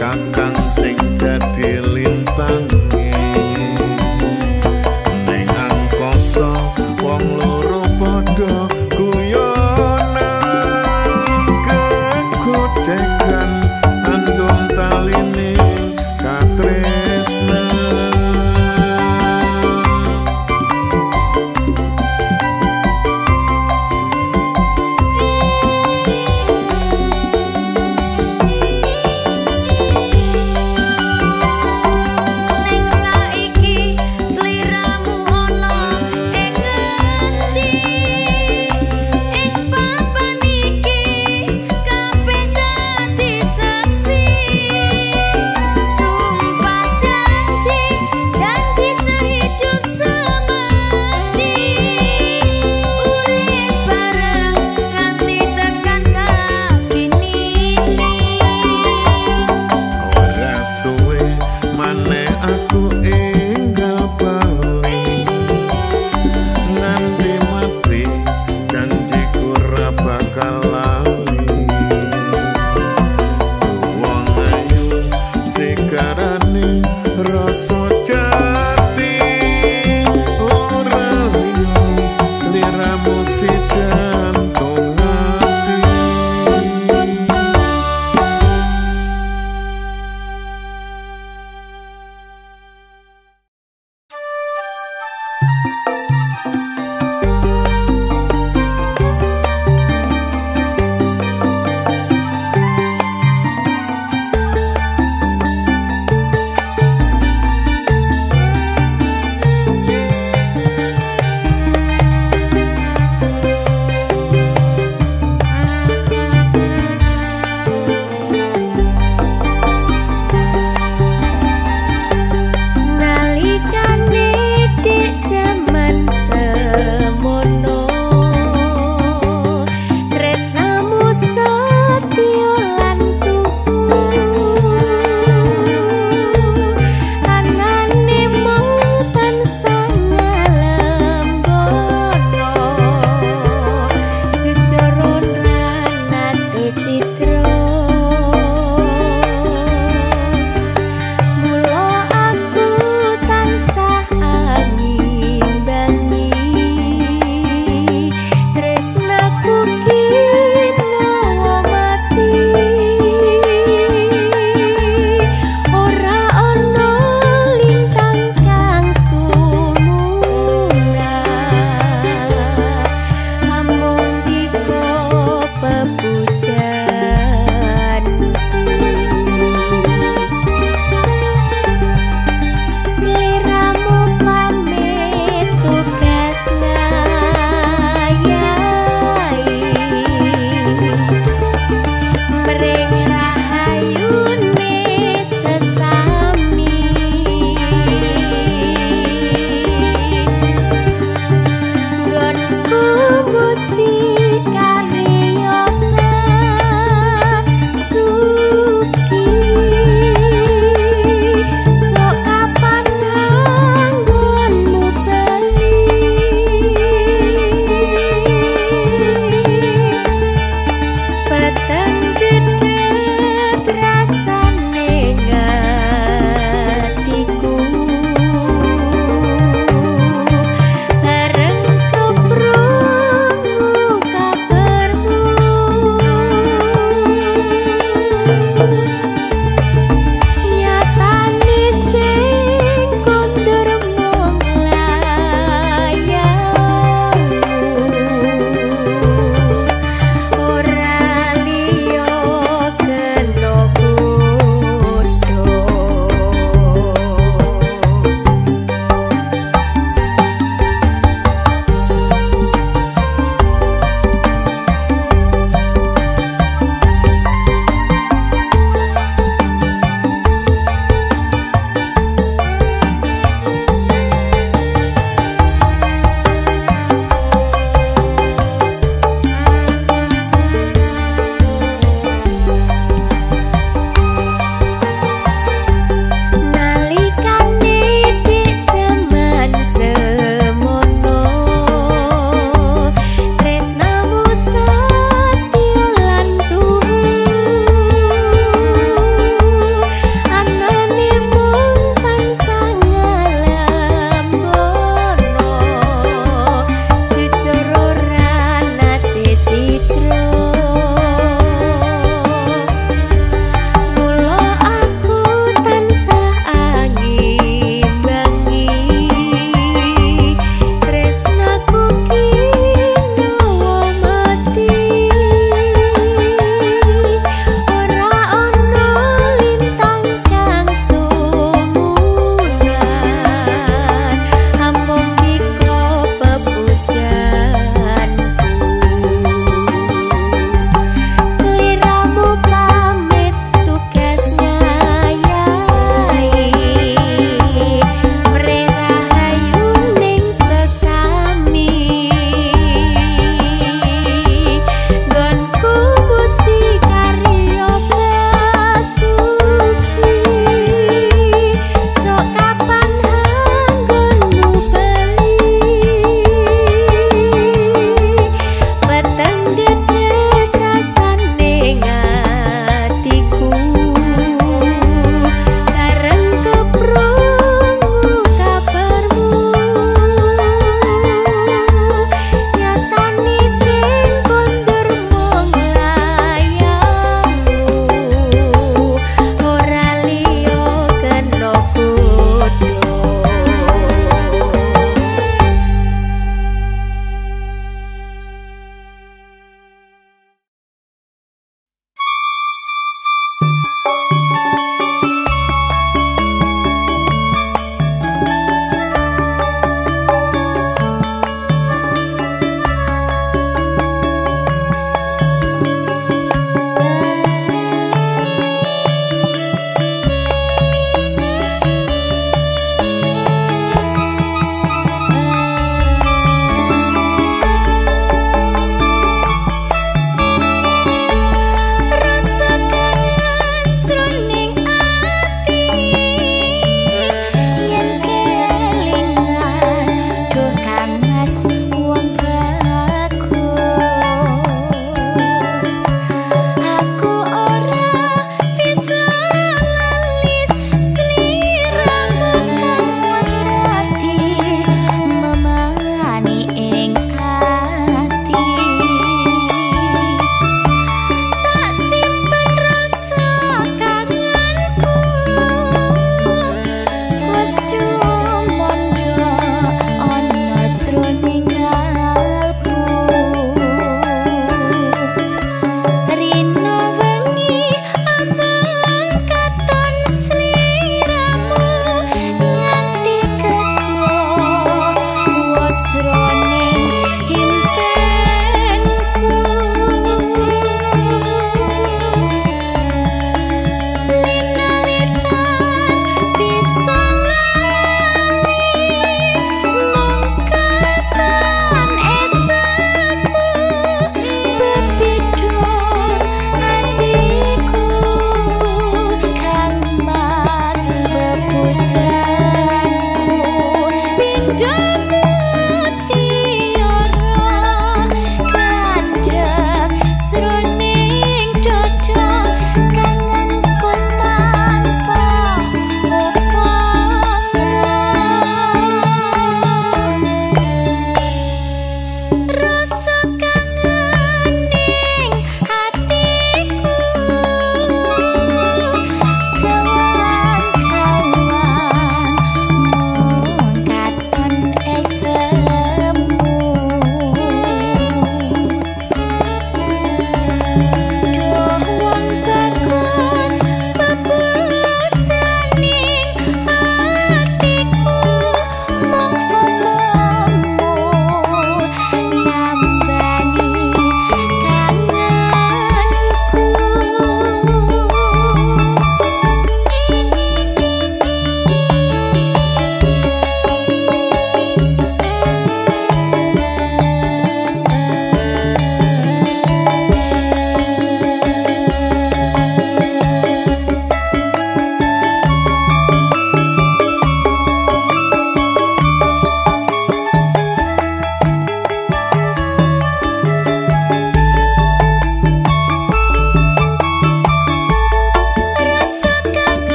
Kakang sing dadi lintang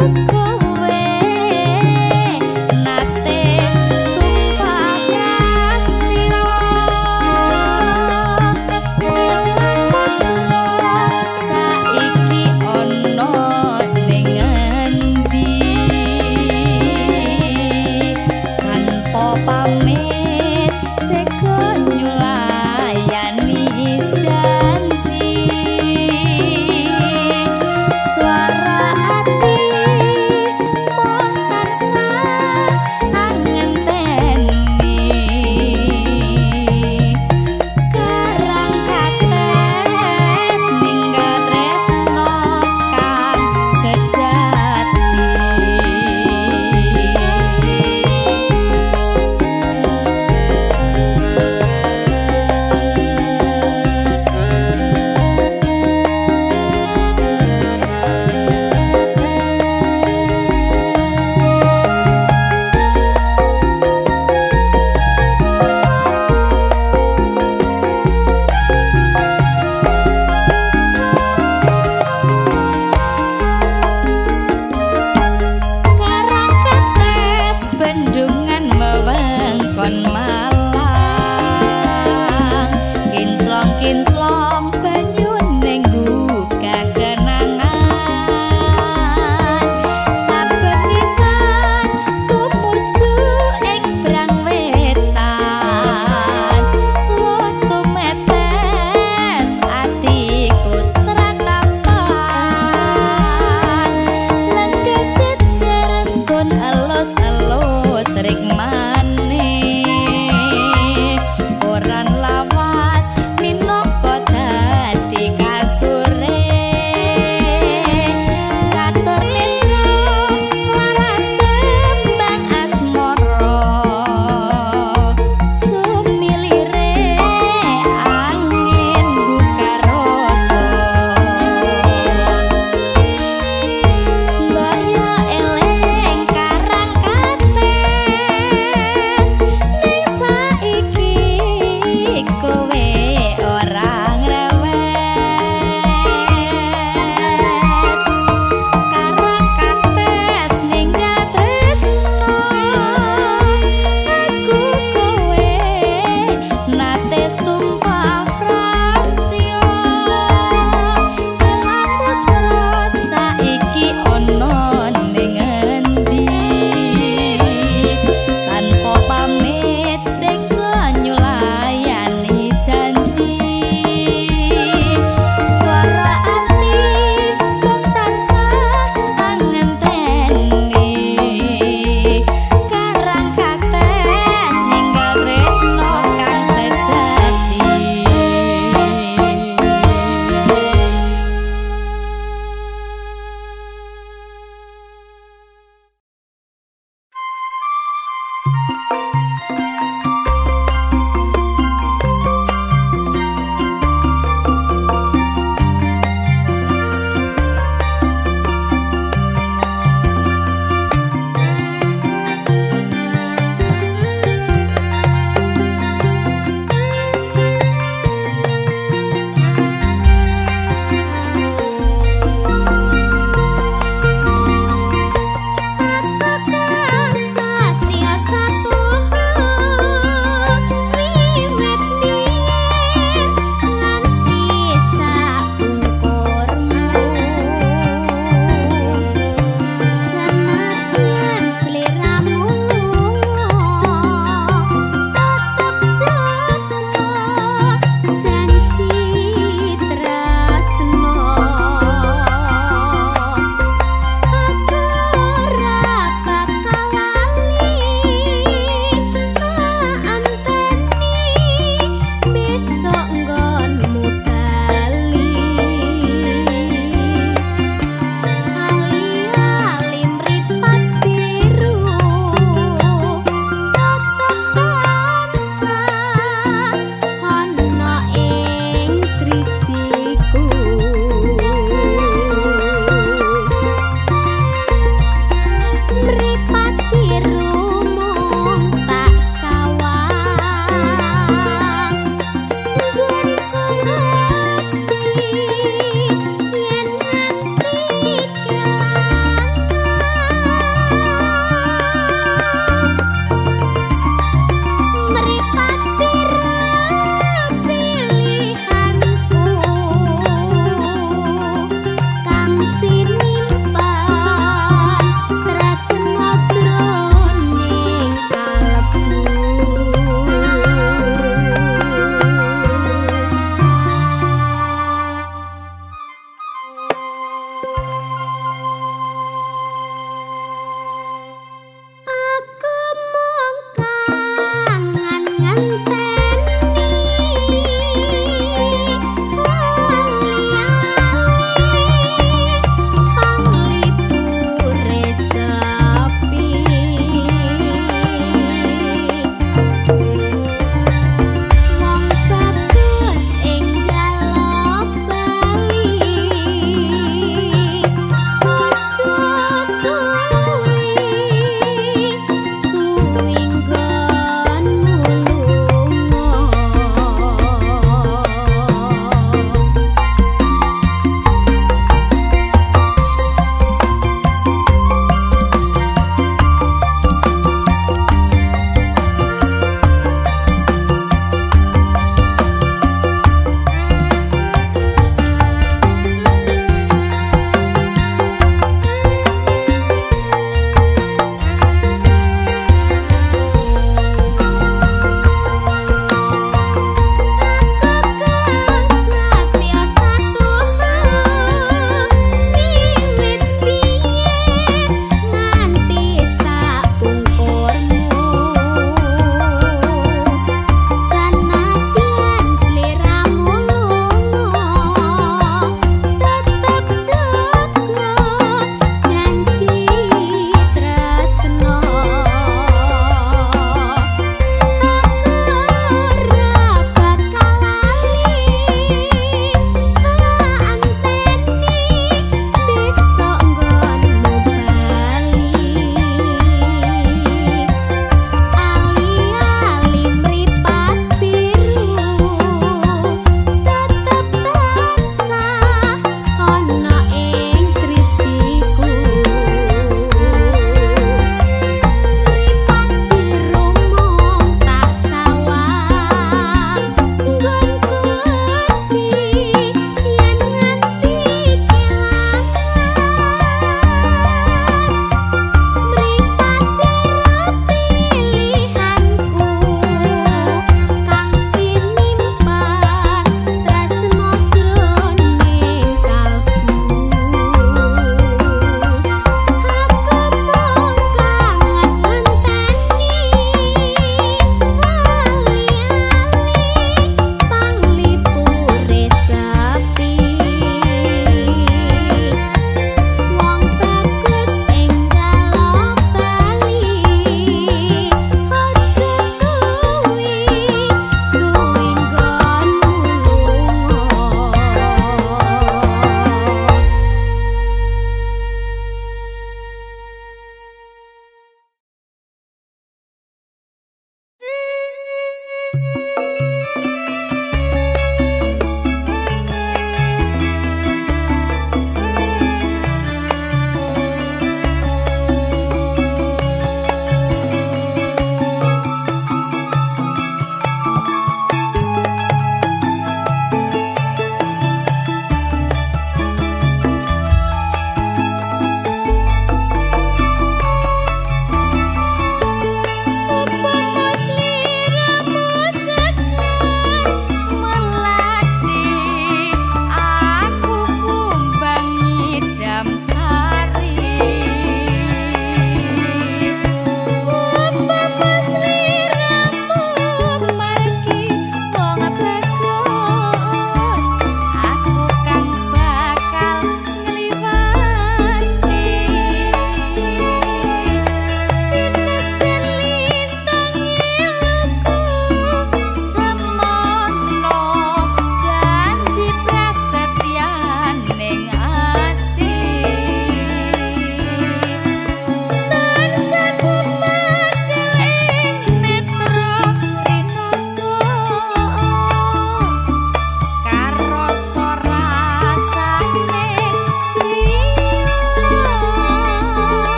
janji suara hati.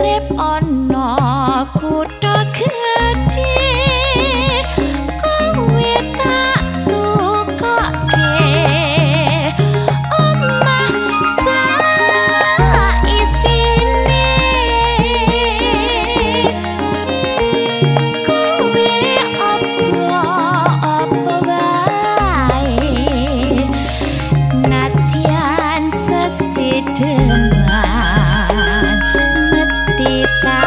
urip ana kutha gedhe kowe tak tukokke omah sak isine kowe apa wae nadyan sesidhe. Kita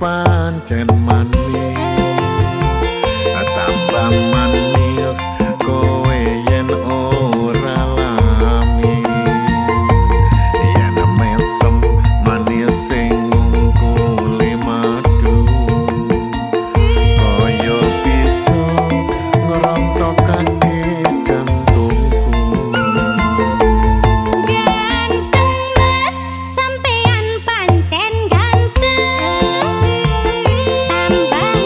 Pancen manis, tambah manis kowe yen ora lami. Yen mesem manis sing ngungkuli madu, kaya bisa ngrontokaké jantungku. Ganteng Mas, sampeyan pancen ganteng. Bang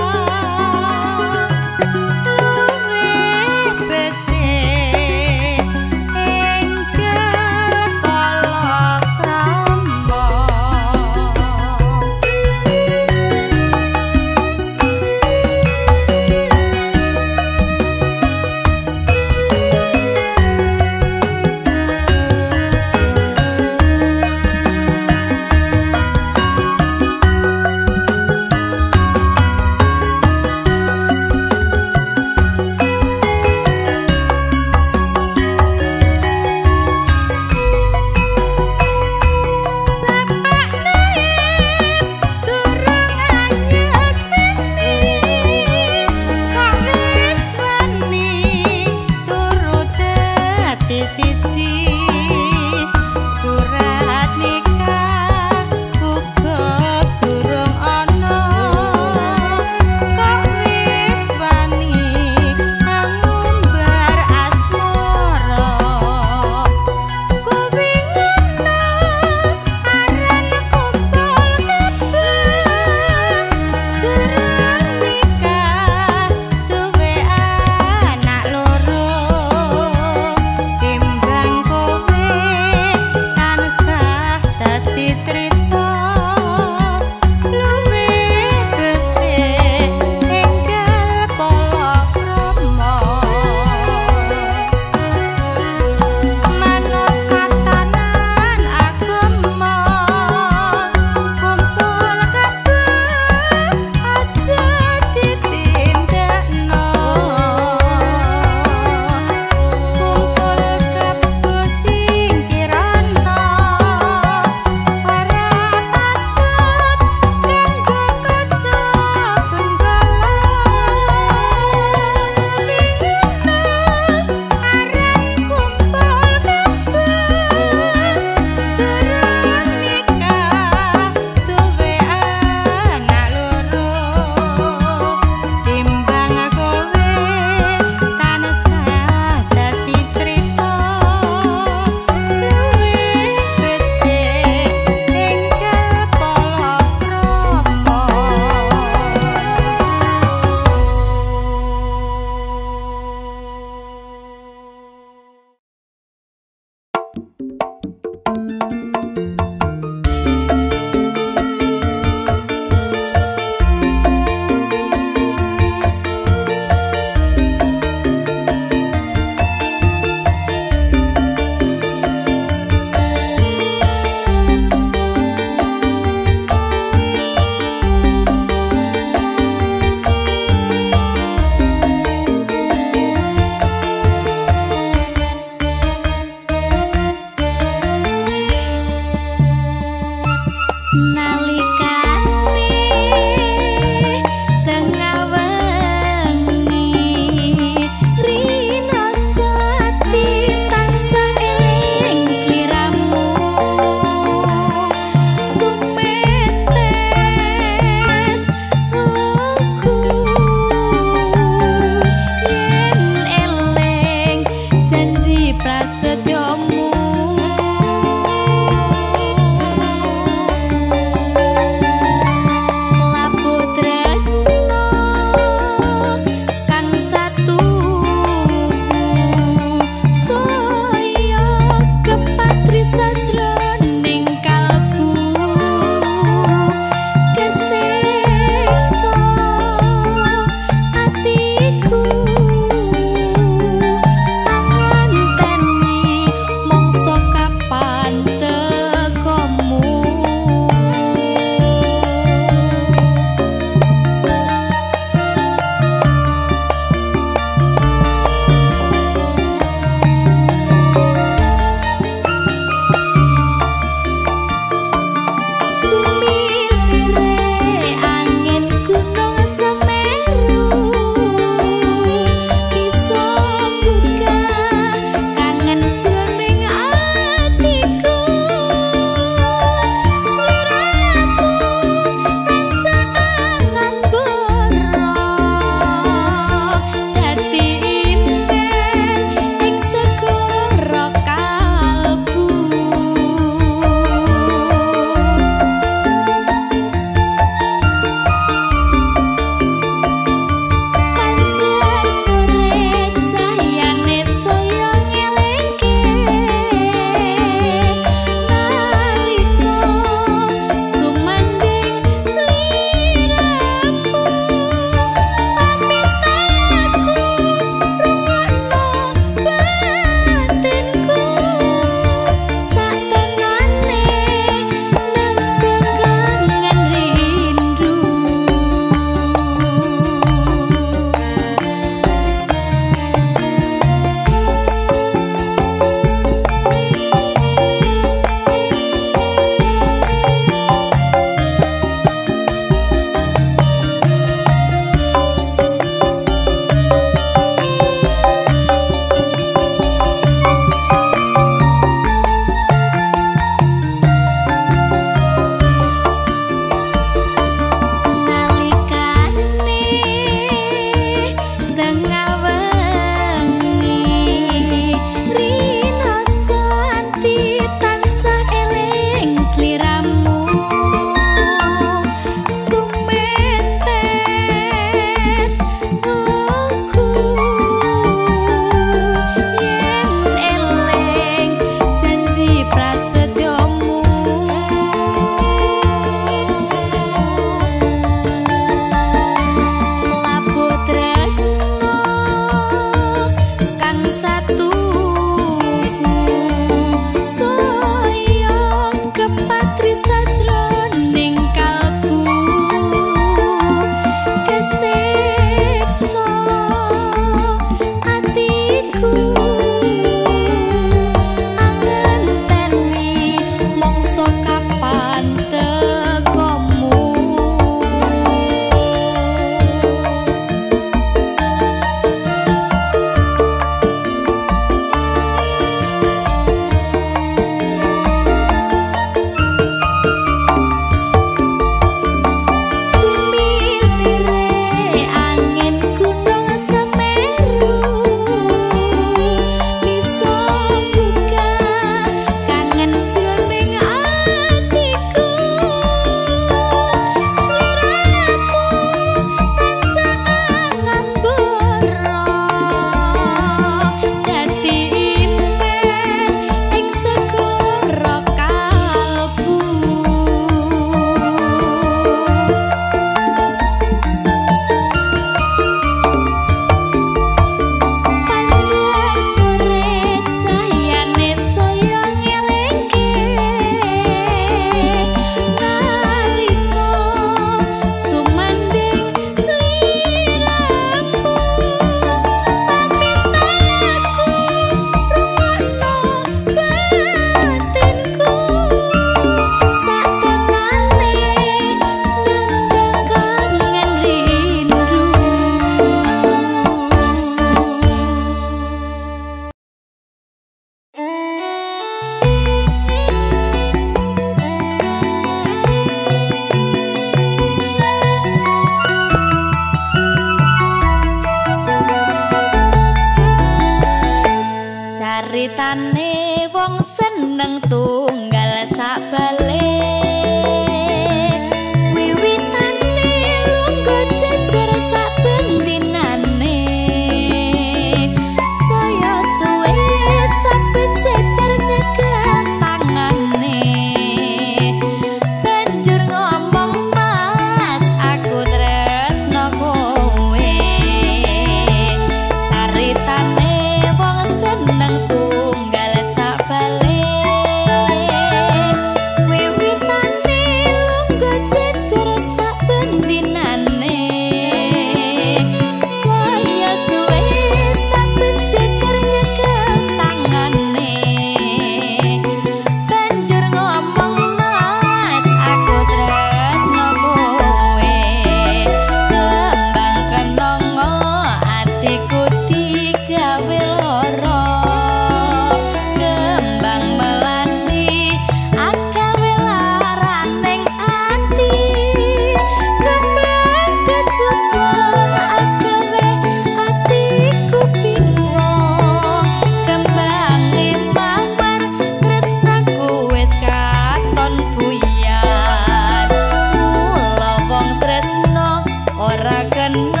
ora kena.